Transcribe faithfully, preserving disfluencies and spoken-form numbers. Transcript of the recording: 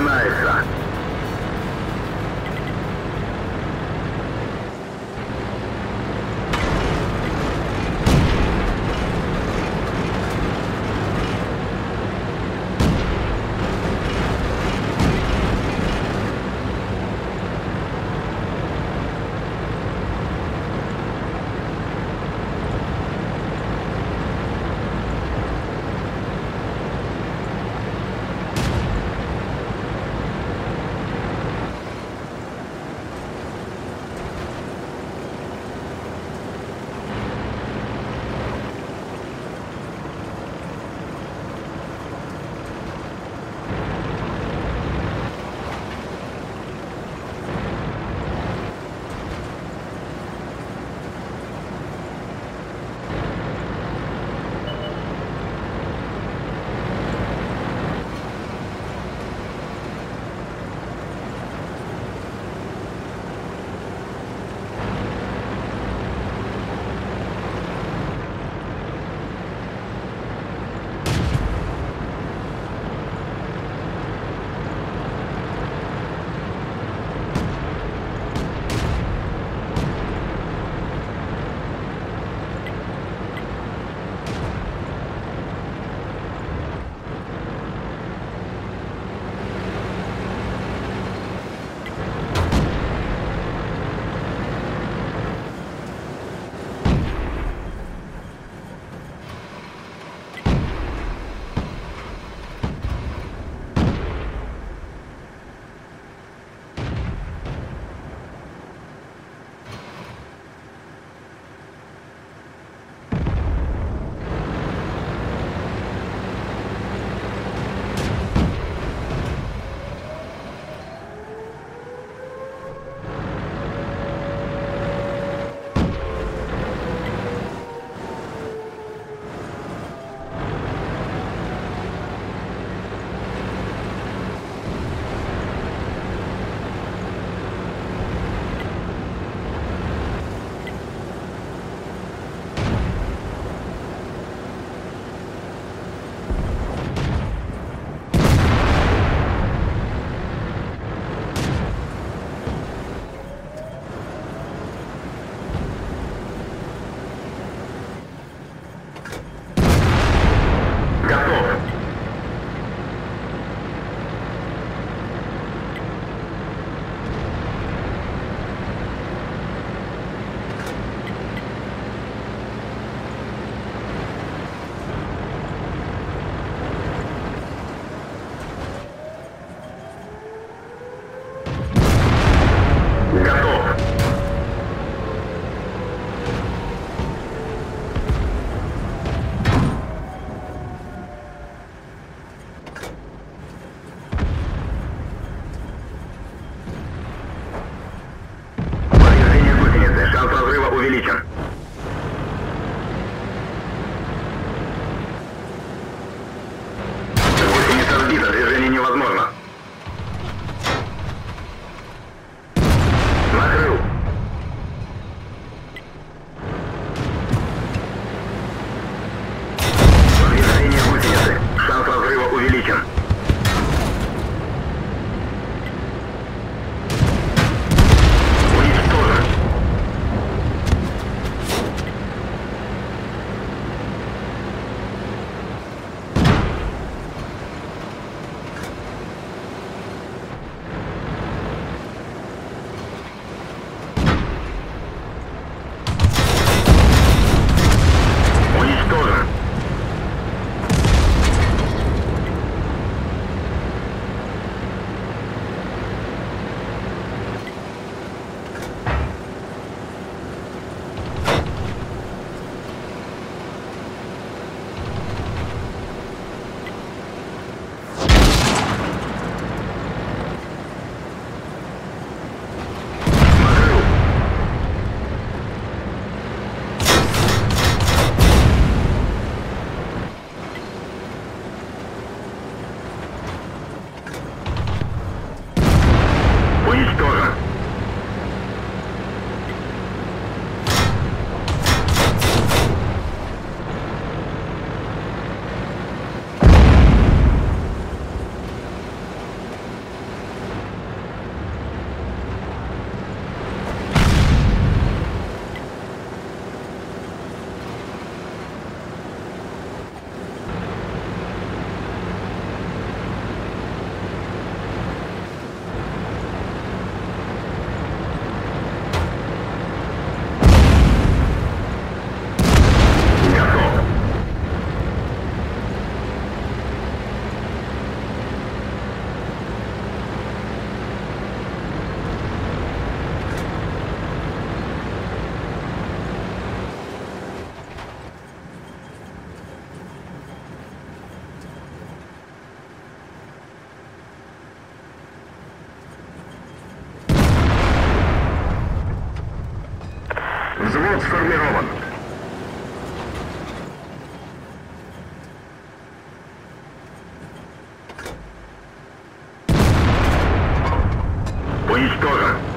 начинается. Взвод сформирован. Уничтожен.